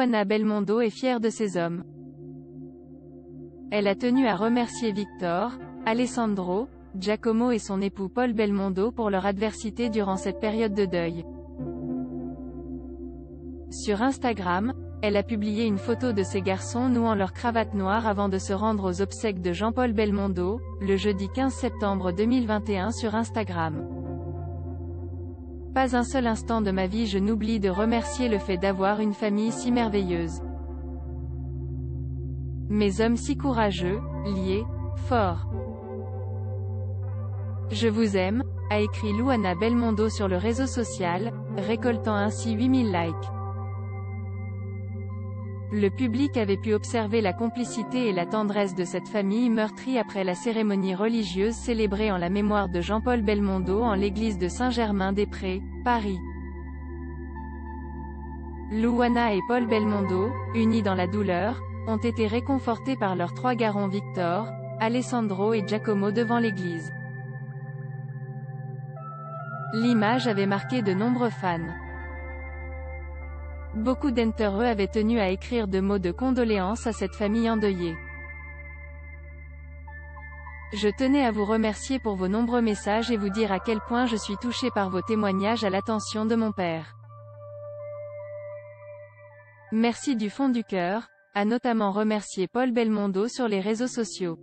Luana Belmondo est fière de ses hommes. Elle a tenu à remercier Victor, Alessandro, Giacomo et son époux Paul Belmondo pour leur adversité durant cette période de deuil. Sur Instagram, elle a publié une photo de ses garçons nouant leur cravate noire avant de se rendre aux obsèques de Jean-Paul Belmondo, le jeudi 15 septembre 2021 sur Instagram. « Pas un seul instant de ma vie je n'oublie de remercier le fait d'avoir une famille si merveilleuse. Mes hommes si courageux, liés, forts. Je vous aime », a écrit Luana Belmondo sur le réseau social, récoltant ainsi 8000 likes. Le public avait pu observer la complicité et la tendresse de cette famille meurtrie après la cérémonie religieuse célébrée en la mémoire de Jean-Paul Belmondo en l'église de Saint-Germain-des-Prés, Paris. Luana et Paul Belmondo, unis dans la douleur, ont été réconfortés par leurs trois garçons Victor, Alessandro et Giacomo devant l'église. L'image avait marqué de nombreux fans. Beaucoup d'entre eux avaient tenu à écrire deux mots de condoléances à cette famille endeuillée. « Je tenais à vous remercier pour vos nombreux messages et vous dire à quel point je suis touchée par vos témoignages à l'attention de mon père. Merci du fond du cœur », a notamment remercié Paul Belmondo sur les réseaux sociaux.